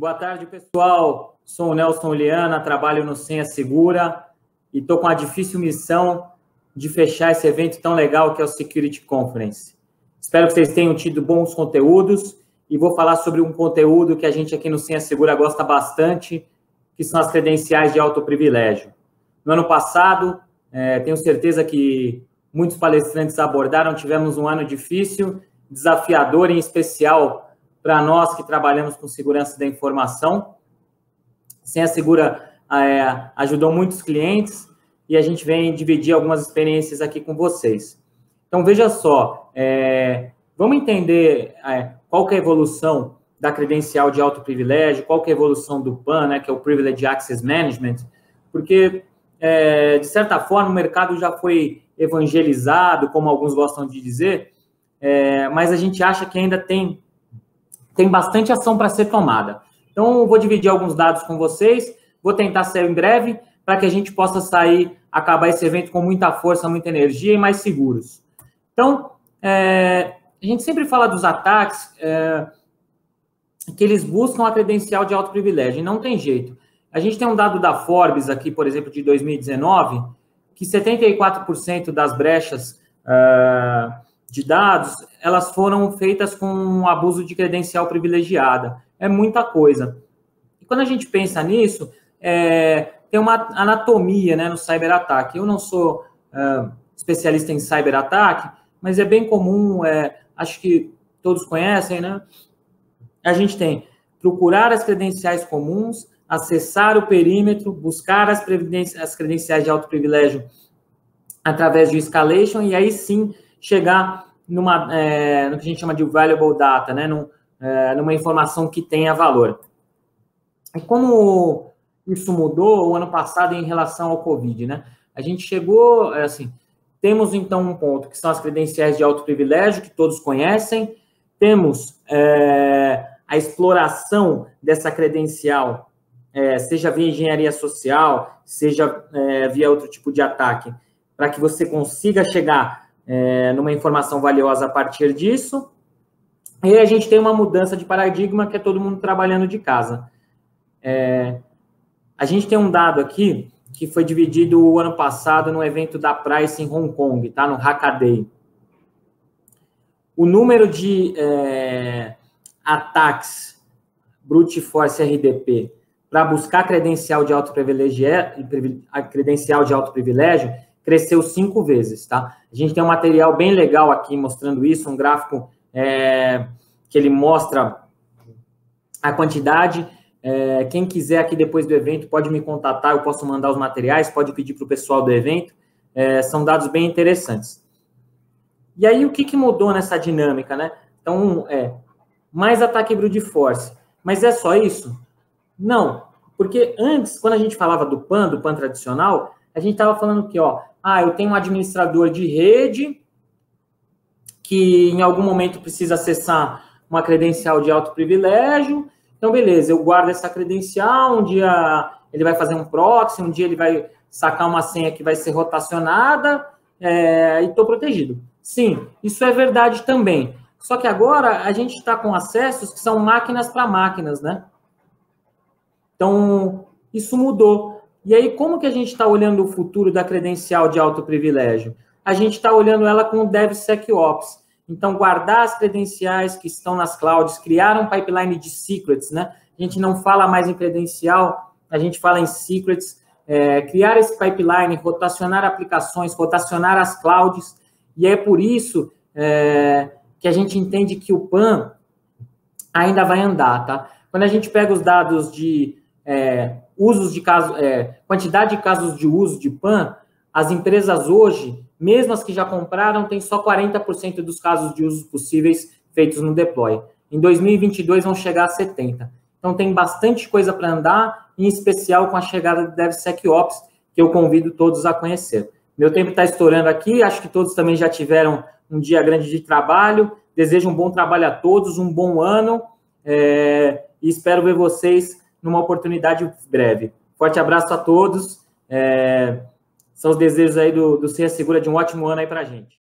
Boa tarde, pessoal. Sou o Nelson Uliana, trabalho no Senha Segura e estou com a difícil missão de fechar esse evento tão legal que é o Security Conference. Espero que vocês tenham tido bons conteúdos e vou falar sobre um conteúdo que a gente aqui no Senha Segura gosta bastante, que são as credenciais de alto privilégio. No ano passado, tenho certeza que muitos palestrantes abordaram, tivemos um ano difícil, desafiador, em especial para nós que trabalhamos com segurança da informação. Senha Segura ajudou muitos clientes e a gente vem dividir algumas experiências aqui com vocês. Então, veja só, vamos entender qual que é a evolução da credencial de alto privilégio, qual que é a evolução do PAN, né, que é o Privileged Access Management, porque, de certa forma, o mercado já foi evangelizado, como alguns gostam de dizer, mas a gente acha que ainda tem bastante ação para ser tomada. Então, eu vou dividir alguns dados com vocês, vou tentar ser em breve, para que a gente possa acabar esse evento com muita força, muita energia e mais seguros. Então, a gente sempre fala dos ataques, que eles buscam a credencial de alto privilégio, e não tem jeito. A gente tem um dado da Forbes aqui, por exemplo, de 2019, que 74% das brechas de dados, elas foram feitas com um abuso de credencial privilegiada. É muita coisa. E quando a gente pensa nisso, tem uma anatomia, né, no cyberataque. Eu não sou especialista em cyberataque, mas é bem comum, acho que todos conhecem, né? A gente tem procurar as credenciais comuns, acessar o perímetro, buscar as credenciais de alto privilégio através de escalation, e aí sim chegar no que a gente chama de valuable data, né? Numa informação que tenha valor. E como isso mudou o ano passado em relação ao COVID, né? A gente chegou, temos então um ponto que são as credenciais de alto privilégio, que todos conhecem, temos a exploração dessa credencial, seja via engenharia social, seja via outro tipo de ataque, para que você consiga chegar numa informação valiosa a partir disso. E a gente tem uma mudança de paradigma, que é todo mundo trabalhando de casa. A gente tem um dado aqui, que foi dividido o ano passado no evento da Price em Hong Kong, tá? No Hackaday. O número de ataques brute force RDP para buscar credencial de alto privilégio cresceu 5 vezes, tá? A gente tem um material bem legal aqui mostrando isso, um gráfico que ele mostra a quantidade. Quem quiser aqui depois do evento pode me contatar, eu posso mandar os materiais, pode pedir para o pessoal do evento. São dados bem interessantes. E aí, o que mudou nessa dinâmica, né? Então, mais ataque brute force. Mas é só isso? Não. Porque antes, quando a gente falava do PAN tradicional, a gente estava falando que, eu tenho um administrador de rede que em algum momento precisa acessar uma credencial de alto privilégio. Então, beleza, eu guardo essa credencial, um dia ele vai fazer um proxy, um dia ele vai sacar uma senha que vai ser rotacionada e estou protegido. Sim, isso é verdade também. Só que agora a gente está com acessos que são máquinas para máquinas, né? Então, isso mudou. E aí, como que a gente está olhando o futuro da credencial de alto privilégio? A gente está olhando ela com o DevSecOps. Então, guardar as credenciais que estão nas clouds, criar um pipeline de secrets, né? A gente não fala mais em credencial, a gente fala em secrets. Criar esse pipeline, rotacionar aplicações, rotacionar as clouds. E é por isso que a gente entende que o PAN ainda vai andar, tá? Quando a gente pega os dados de quantidade de casos de uso de PAN, as empresas hoje, mesmo as que já compraram, têm só 40% dos casos de uso possíveis feitos no deploy. Em 2022 vão chegar a 70%. Então tem bastante coisa para andar, em especial com a chegada do DevSecOps, que eu convido todos a conhecer. Meu tempo está estourando aqui, acho que todos também já tiveram um dia grande de trabalho. Desejo um bom trabalho a todos, um bom ano, e espero ver vocês numa oportunidade breve. Forte abraço a todos, são os desejos aí do Senha Segura de um ótimo ano aí para a gente.